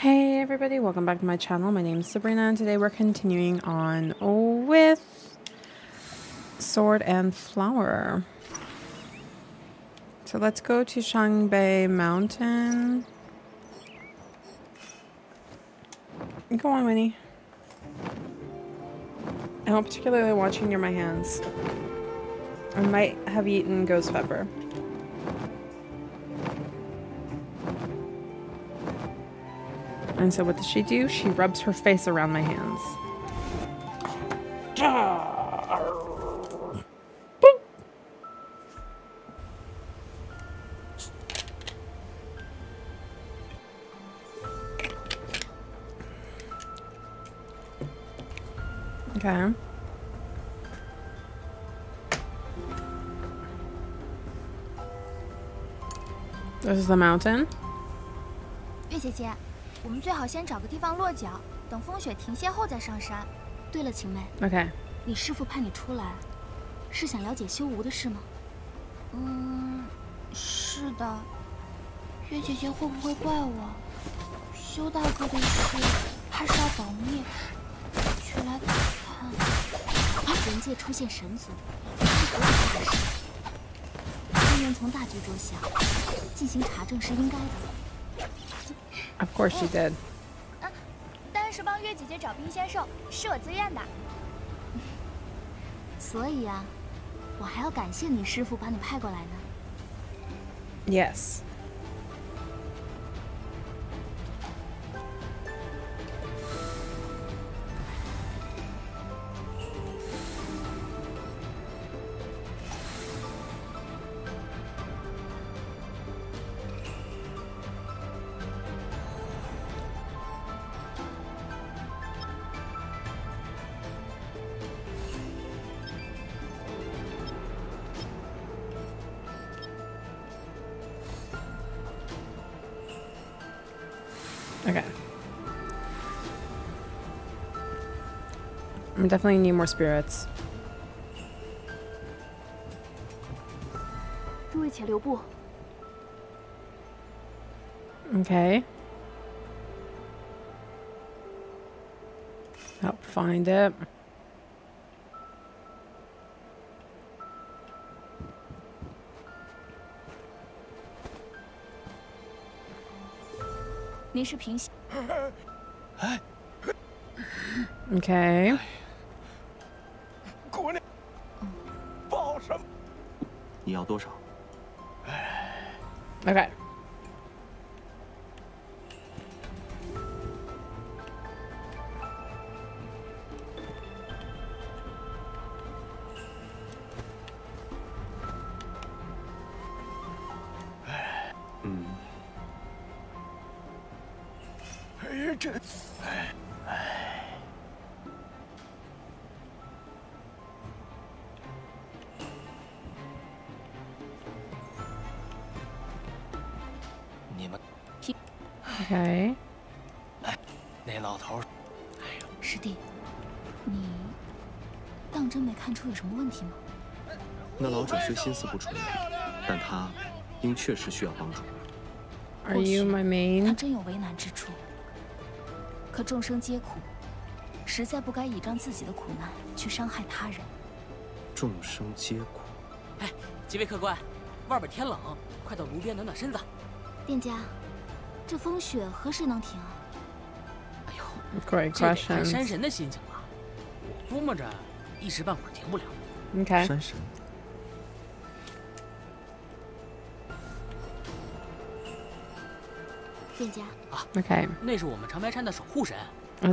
Hey everybody, welcome back to my channel. My name is Sabrina and today we're continuing on with Sword and Flower. So let's go to Shangbei Mountain. Go on, Winnie. I don't particularly want you near my hands. I might have eaten ghost pepper. And so what does she do? She rubs her face around my hands. Boop. Okay. This is the mountain. 我们最好先找个地方落脚，等风雪停歇后再上山。对了，晴妹 ，OK， 你师父派你出来，是想了解修吾的事吗？嗯，是的。月姐姐会不会怪我？修大哥的事怕是要保密，却来打探。人界出现神族，是多大的事？当然从大局着想，进行查证是应该的。 Of course she did. 当时帮月姐姐找冰仙兽是我自愿的。所以啊，我还要感谢你师父把你派过来呢。Yes. Okay. I definitely need more spirits. 诸位且留步。Okay. Help find it. Okay. Okay. Okay. 那老头，师弟，你当真没看出有什么问题吗？那老者虽心思不纯，但他应确实需要帮助。Are you my main？ 他真有为难之处，可众生皆苦，实在不该倚仗自己的苦难去伤害他人。众生皆苦。哎，几位客官，外边天冷，快到炉边暖暖身子。店家。 这风雪何时能停啊？哎呦，这得看山神的心情了。我估摸着一时半会儿停不了。Okay. 山神。店家啊 ，OK， 那是我们长白山的守护神。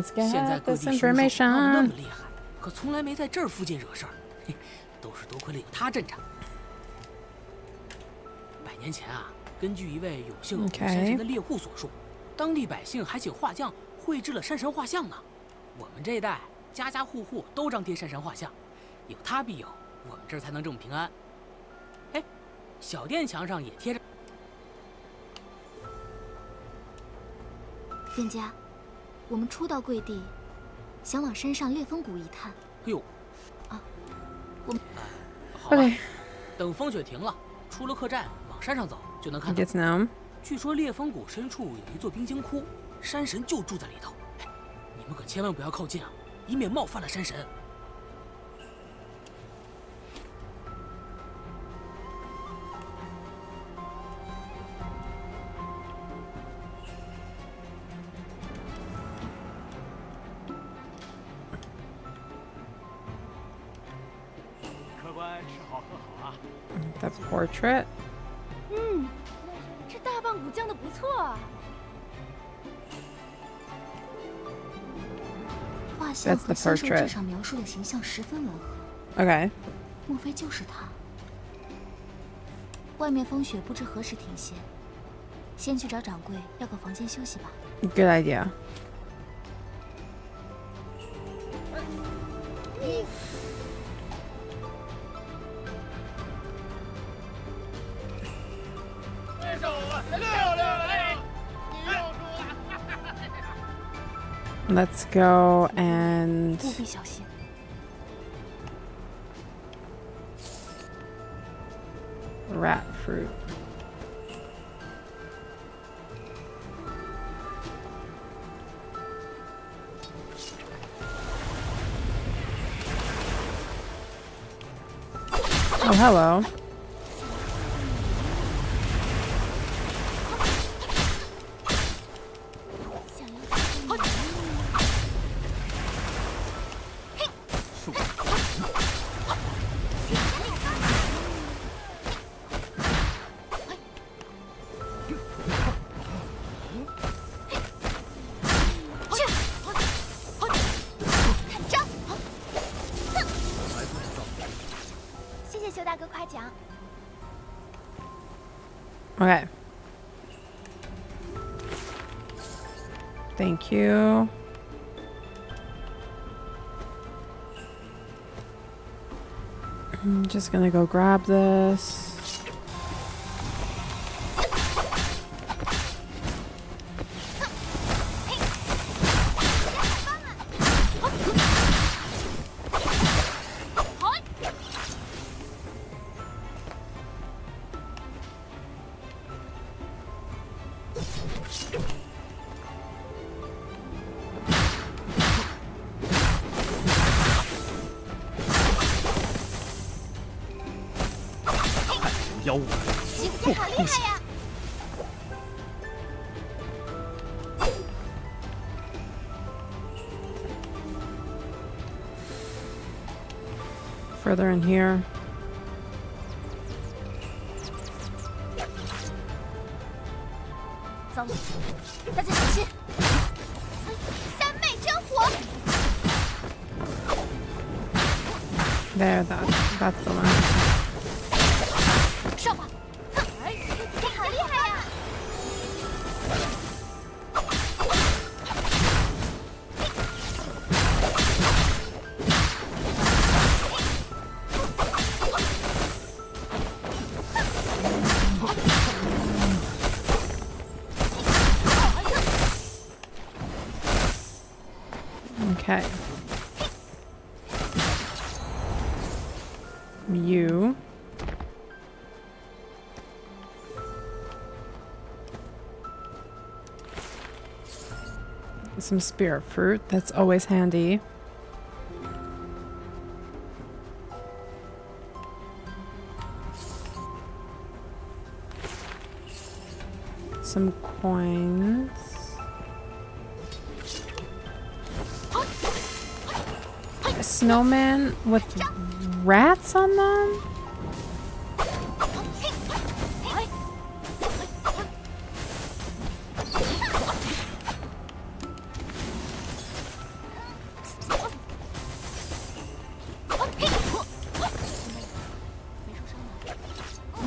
现在各地凶手闹得那么厉害，可从来没在这儿附近惹事儿，都是多亏了有他镇着。100年前啊。 根据一位有姓山神的猎户所述，当地百姓还请画匠绘制了山神画像呢。我们这一代家家户户都张贴山神画像，有他必有，我们这儿才能这么平安。哎，小店墙上也贴着。店家，我们初到贵地，想往山上烈风谷一探。哎呦，啊，我们好吧，等风雪停了，出了客栈往山上走。 就能看到。据说烈风谷深处有一座冰晶窟，山神就住在里头。哎，你们可千万不要靠近啊，以免冒犯了山神。 The portrait. 嗯，这大棒骨降得不错啊。画像和相术纸上描述的形象十分吻合。Okay. 莫非就是他？外面风雪不知何时停歇，先去找掌柜要个房间休息吧。Good idea. Let's go and rat fruit. Oh, hello. Okay. Thank you. I'm just gonna go grab this. Further in here. There, that's the one. Some spirit fruit, that's always handy. Some coins. A snowman with rats on them?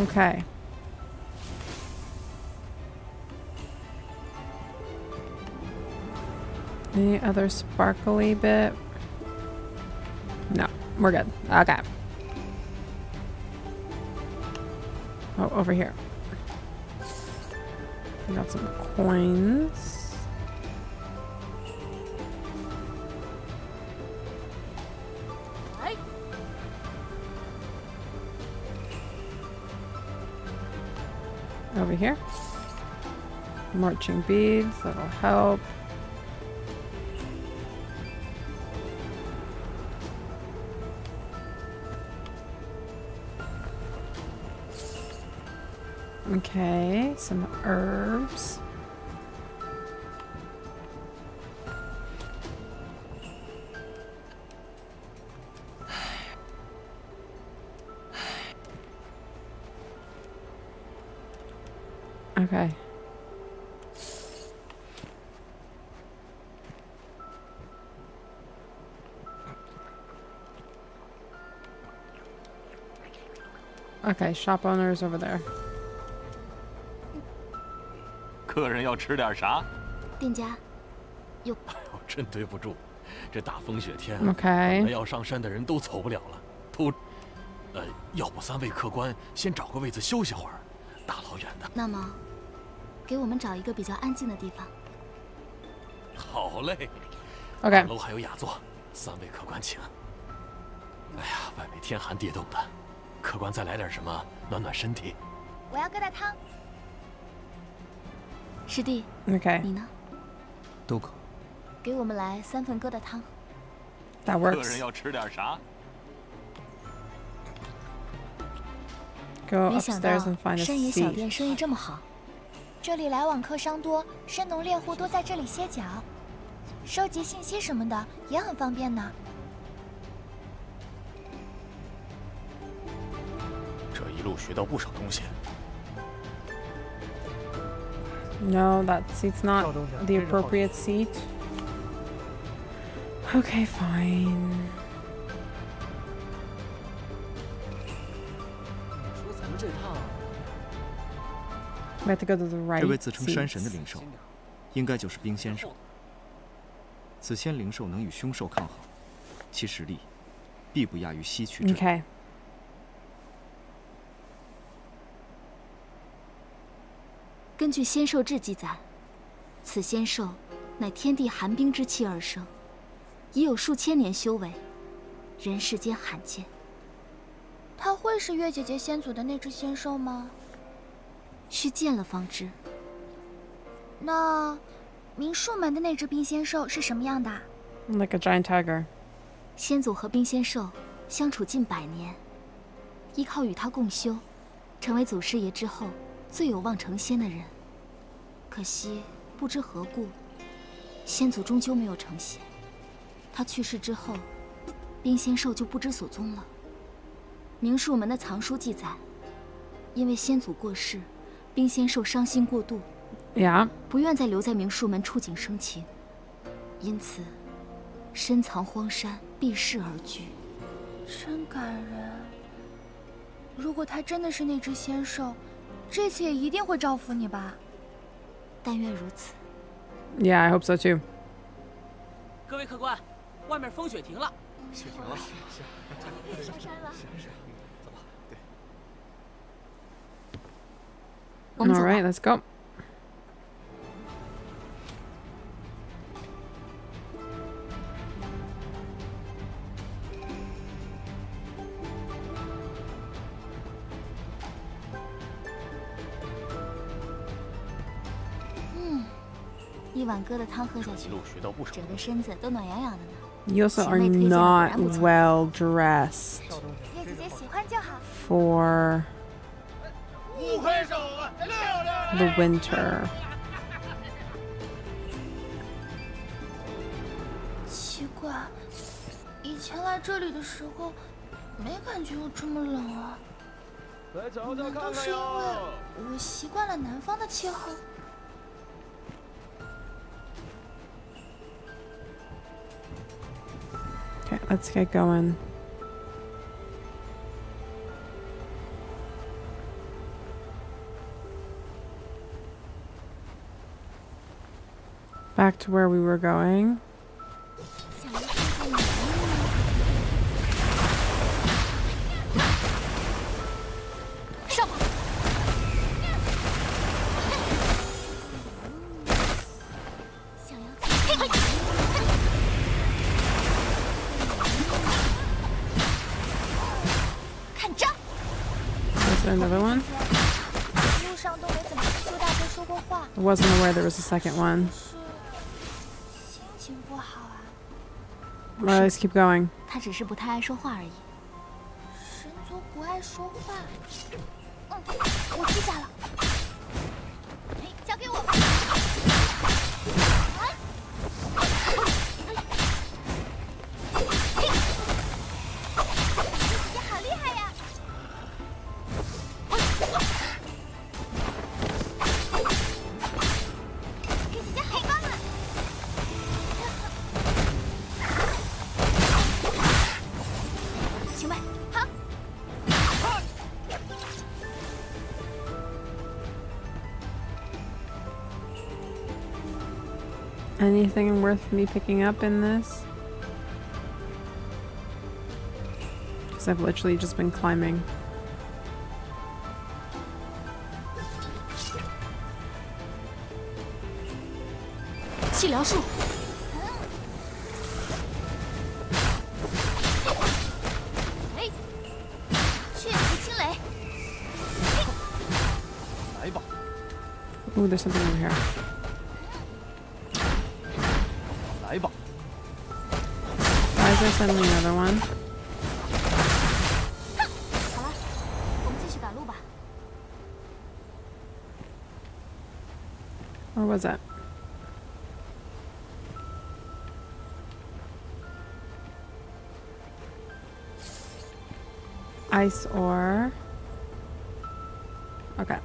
Okay. Any other sparkly bit? No, we're good. Okay. Oh, over here. We got some coins. Over here. marching beads, that'll help. Okay, some herbs. Okay. Okay, shop owners over there. 客人要吃点啥？店家，有。哎呦，真对不住，这大风雪天，本来要上山的人都走不了了，都，要不三位客官先找个位子休息会儿，大老远的。那么。 给我们找一个比较安静的地方。好嘞。OK。楼还有雅座，三位客官请。哎呀，外面天寒地冻的，客官再来点什么暖暖身体。我要疙瘩汤。师弟。OK。你呢？都可。给我们来3份疙瘩汤。That works。客人要吃点啥？ Go upstairs and find a seat. 没想到山野小店生意这么好。 这里来往客商多，山农猎户多在这里歇脚，收集信息什么的也很方便呢。这一路学到不少东西。No, that seat's not the appropriate seat. Okay, fine. 说咱们这趟。 这位自称山神的灵兽，应该就是冰仙兽。此仙灵兽能与凶兽抗衡，其实力必不亚于西区之人。根据《仙兽志》记载，此仙兽乃天地寒冰之气而生，已有数千年修为，人世间罕见。它会是月姐姐先祖的那只仙兽吗？ 需见了方知。那明树门的那只冰仙兽是什么样的 ？Like a giant tiger。先祖和冰仙兽相处近100年，依靠与他共修，成为祖师爷之后最有望成仙的人。可惜不知何故，先祖终究没有成仙。他去世之后，冰仙兽就不知所踪了。明树门的藏书记载，因为先祖过世。 冰仙兽伤心过度，不愿再留在明树门触景生情，因此深藏荒山，避世而居。真感人！如果他真的是那只仙兽，这次也一定会照拂你吧？但愿如此。Yeah, I hope so too. 各位客官，外面风雪停了。雪停了，可以上山了。 All right, let's go. You also are not well dressed for the winter. 奇怪，以前来这里的时候，没感觉有这么冷啊。难道是因为我习惯了南方的气候？Okay, let's get going. Back to where we were going. Is there another one? I wasn't aware there was a second one. Well, let's keep going. Anything worth me picking up in this? Because I've literally just been climbing. Ooh, there's something over here. Is there suddenly another one? Or was that? Ice ore. Okay.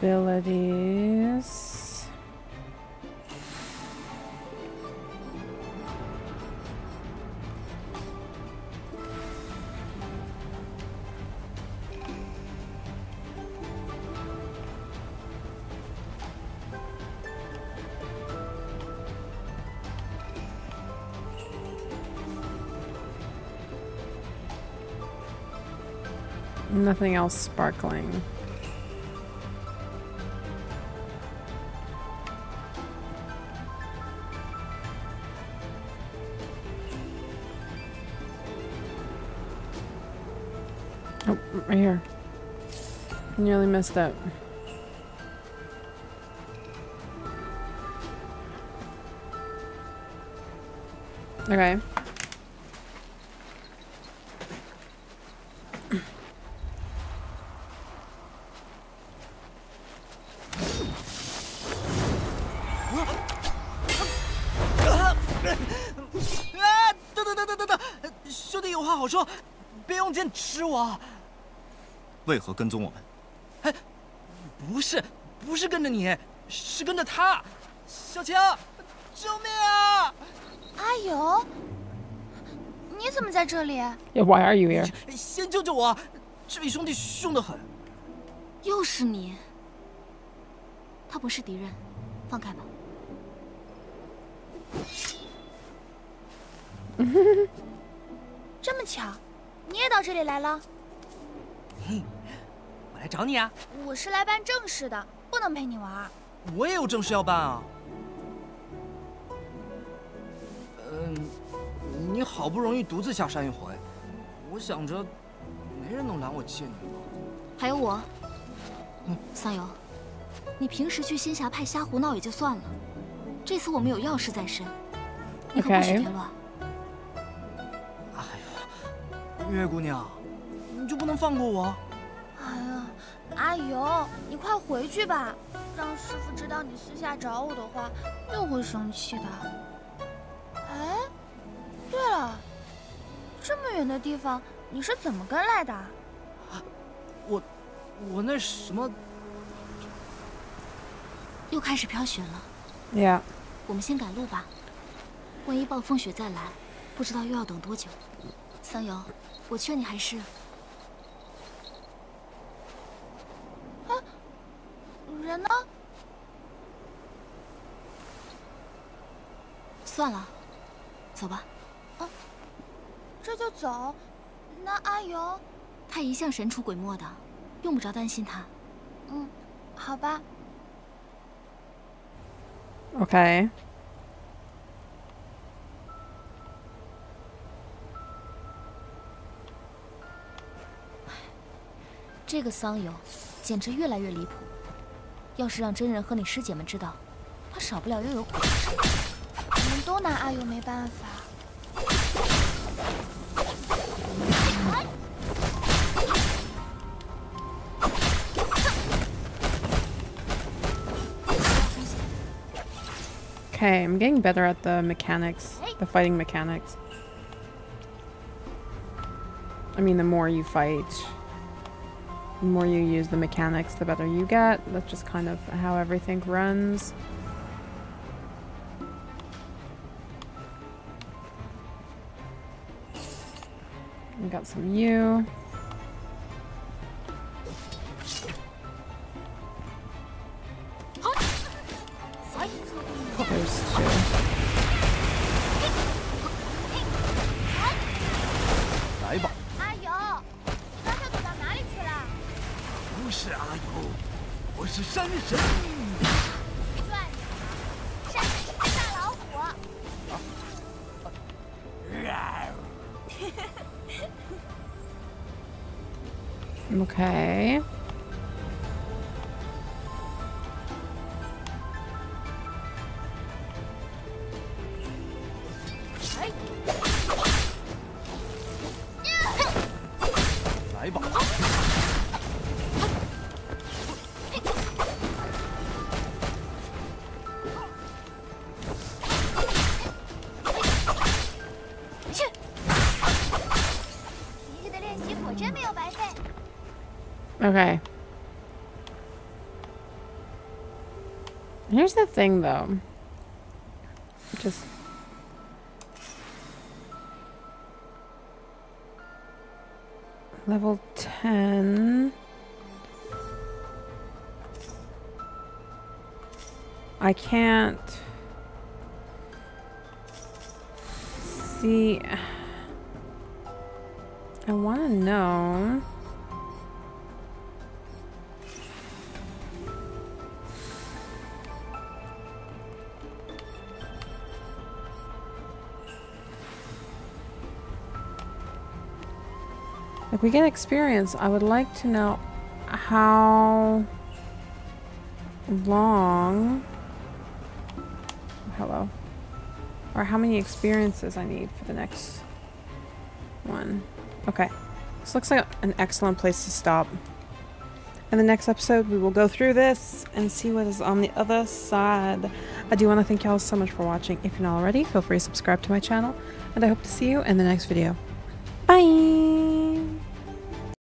Abilities. Nothing else sparkling. Right here. Nearly messed up. Okay. Yeah, why are you here? Okay. 阿尤，你快回去吧！让师傅知道你私下找我的话，又会生气的。哎，对了，这么远的地方你是怎么跟来的？我那什么，又开始飘雪了。Yeah， 我们先赶路吧，万一暴风雪再来，不知道又要等多久。桑瑶，我劝你还是……哎，人呢？算了，走吧。啊，这就走？那阿尤……他一向神出鬼没的，用不着担心他。嗯，好吧。Okay.这个桑友简直越来越离谱，要是让真人和你师姐们知道，怕少不了又有苦吃。我们都拿阿尤没办法。Okay, I'm getting better at the mechanics, the fighting mechanics. I mean, the more you fight, the more you use the mechanics, the better you get. That's just kind of how everything runs. We got some Yu. There's two. Okay. Okay. Here's the thing, though. Just... Level 10... I can't... See... I want to know... If we get experience, I would like to know how long, hello, or how many experiences I need for the next one. Okay, this looks like an excellent place to stop. In the next episode, we will go through this and see what is on the other side. I do want to thank y'all so much for watching. If you're not already, feel free to subscribe to my channel, and I hope to see you in the next video. Bye!